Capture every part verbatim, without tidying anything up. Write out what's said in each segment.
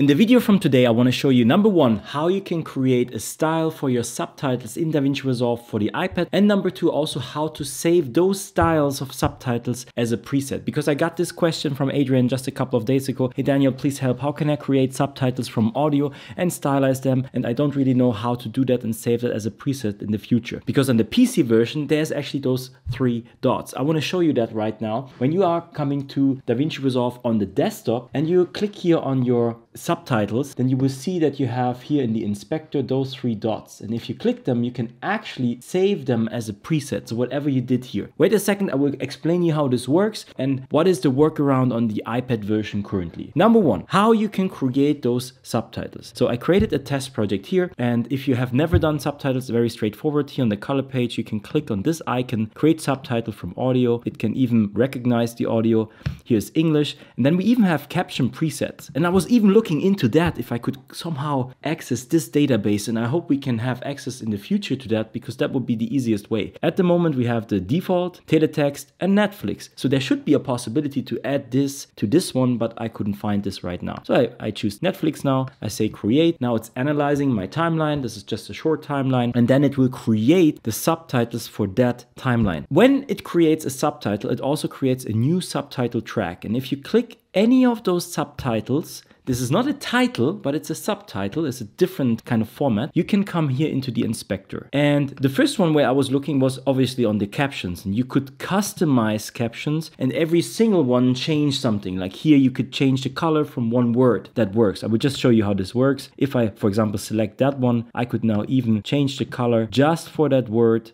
In the video from today, I want to show you number one, how you can create a style for your subtitles in DaVinci Resolve for the iPad, and number two, also how to save those styles of subtitles as a preset. Because I got this question from Adrian just a couple of days ago. Hey Daniel, please help. How can I create subtitles from audio and stylize them? And I don't really know how to do that and save that as a preset in the future. Because on the P C version, there's actually those three dots. I want to show you that right now. When you are coming to DaVinci Resolve on the desktop and you click here on your subtitles, then you will see that you have here in the inspector those three dots, and if you click them you can actually save them as a preset, so whatever you did here. Wait a second, I will explain you how this works and what is the workaround on the iPad version currently. Number one, how you can create those subtitles. So I created a test project here, and if you have never done subtitles, very straightforward. Here on the color page you can click on this icon, create subtitle from audio. It can even recognize the audio. Here's English, and then we even have caption presets, and I was even looking into that if I could somehow access this database, and I hope we can have access in the future to that, because that would be the easiest way. At the moment we have the default, Teletext and Netflix, so there should be a possibility to add this to this one, but I couldn't find this right now. So I, I choose Netflix now, I say create. Now it's analyzing my timeline. This is just a short timeline, and then it will create the subtitles for that timeline. When it creates a subtitle, it also creates a new subtitle track, and if you click any of those subtitles, this is not a title, but it's a subtitle. It's a different kind of format. You can come here into the inspector. And the first one where I was looking was obviously on the captions. And you could customize captions and every single one change something. Like here, you could change the color from one word. That works. I will just show you how this works. If I, for example, select that one, I could now even change the color just for that word.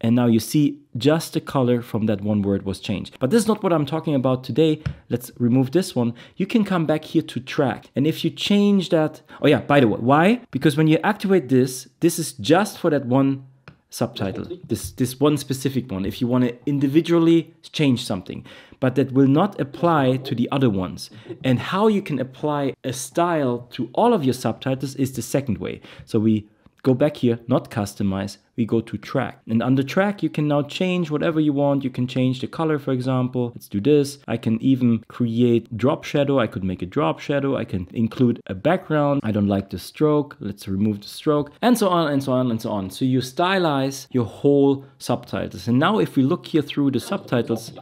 And now you see just the color from that one word was changed. But this is not what I'm talking about today. Let's remove this one. You can come back here to track. And if you change that, oh yeah, by the way, why? Because when you activate this, this is just for that one subtitle, this, this one specific one, if you want to individually change something. But that will not apply to the other ones. And how you can apply a style to all of your subtitles is the second way. So we go back here, not customize, we go to track. And under track, you can now change whatever you want. You can change the color, for example. Let's do this. I can even create drop shadow. I could make a drop shadow. I can include a background. I don't like the stroke. Let's remove the stroke, and so on and so on and so on. So you stylize your whole subtitles. And now if we look here through the subtitles,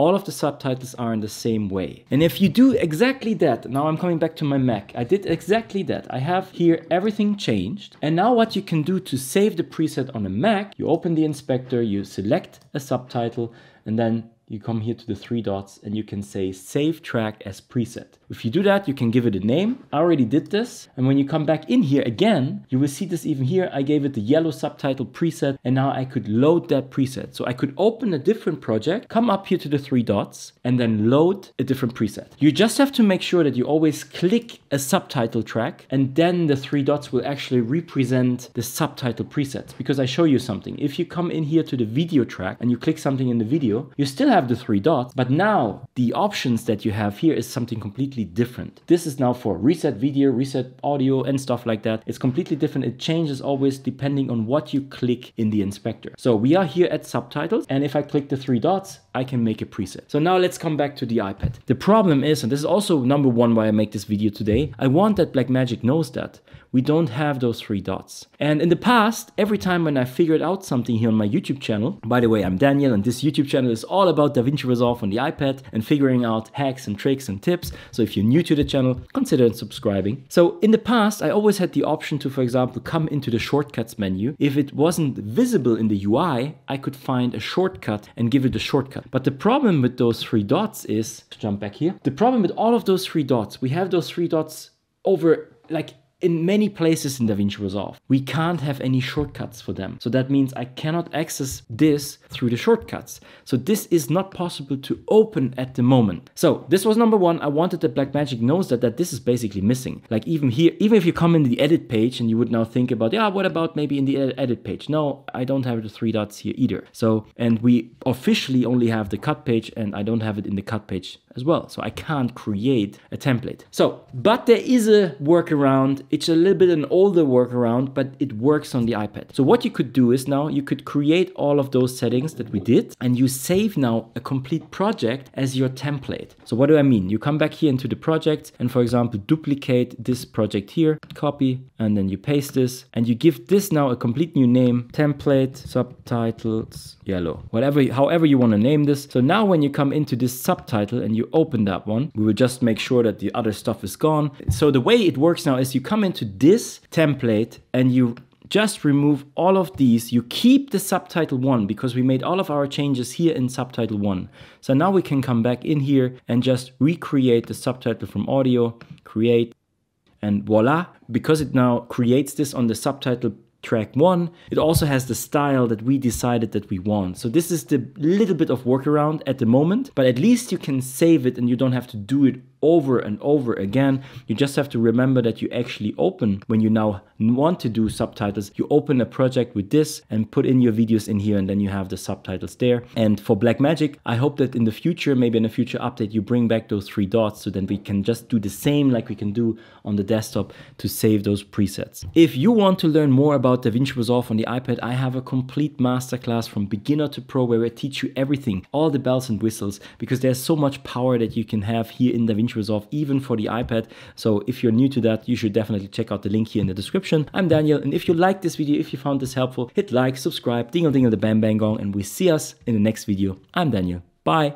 all of the subtitles are in the same way. And if you do exactly that, now I'm coming back to my Mac. I did exactly that. I have here everything changed. And now what you can do to save the preset on a Mac, you open the inspector, you select a subtitle, and then you come here to the three dots and you can say save track as preset. If you do that, you can give it a name. I already did this. And when you come back in here again, you will see this even here. I gave it the yellow subtitle preset, and now I could load that preset. So I could open a different project, come up here to the three dots, and then load a different preset. You just have to make sure that you always click a subtitle track, and then the three dots will actually represent the subtitle presets. Because I show you something. If you come in here to the video track and you click something in the video, you still have the three dots, but now the options that you have here is something completely different. This is now for reset video, reset audio, and stuff like that. It's completely different. It changes always depending on what you click in the inspector. So we are here at subtitles, and if I click the three dots, I can make a preset. So now let's come back to the iPad. The problem is, and this is also number one why I make this video today, I want that Blackmagic knows that we don't have those three dots. And in the past, every time when I figured out something here on my YouTube channel, by the way, I'm Daniel, and this YouTube channel is all about DaVinci Resolve on the iPad and figuring out hacks and tricks and tips. So if you're new to the channel, consider subscribing. So in the past, I always had the option to, for example, come into the shortcuts menu. If it wasn't visible in the U I, I could find a shortcut and give it a shortcut. But the problem with those three dots is, let's jump back here. The problem with all of those three dots, we have those three dots over like in many places in DaVinci Resolve. We can't have any shortcuts for them. So that means I cannot access this through the shortcuts. So this is not possible to open at the moment. So this was number one. I wanted that Blackmagic knows that, that this is basically missing. Like even here, even if you come in the edit page and you would now think about, yeah, what about maybe in the edit page? No, I don't have the three dots here either. So, and we officially only have the cut page, and I don't have it in the cut page as well. So I can't create a template. So, but there is a workaround It's a little bit an older workaround, but it works on the iPad. So what you could do is now you could create all of those settings that we did, and you save now a complete project as your template. So what do I mean? You come back here into the project and, for example, duplicate this project here, copy, and then you paste this, and you give this now a complete new name, template, subtitles, yellow, whatever, however you want to name this. So now when you come into this subtitle and you open that one, we will just make sure that the other stuff is gone. So the way it works now is you come into this template and you just remove all of these. You keep the subtitle one because we made all of our changes here in subtitle one. So now we can come back in here and just recreate the subtitle from audio, create, and voila. Because it now creates this on the subtitle track one, it also has the style that we decided that we want. So this is the little bit of workaround at the moment, but at least you can save it and you don't have to do it over and over again. You just have to remember that you actually open, when you now want to do subtitles, you open a project with this and put in your videos in here, and then you have the subtitles there. And for Blackmagic, I hope that in the future, maybe in a future update, you bring back those three dots, so then we can just do the same like we can do on the desktop to save those presets. If you want to learn more about DaVinci Resolve on the iPad, I have a complete masterclass from beginner to pro where I teach you everything, all the bells and whistles, because there's so much power that you can have here in DaVinci Resolve, even for the iPad. So if you're new to that, you should definitely check out the link here in the description. I'm Daniel, and if you like this video, if you found this helpful, hit like, subscribe, dingle dingle the bam bang gong, and we see us in the next video. I'm Daniel. Bye.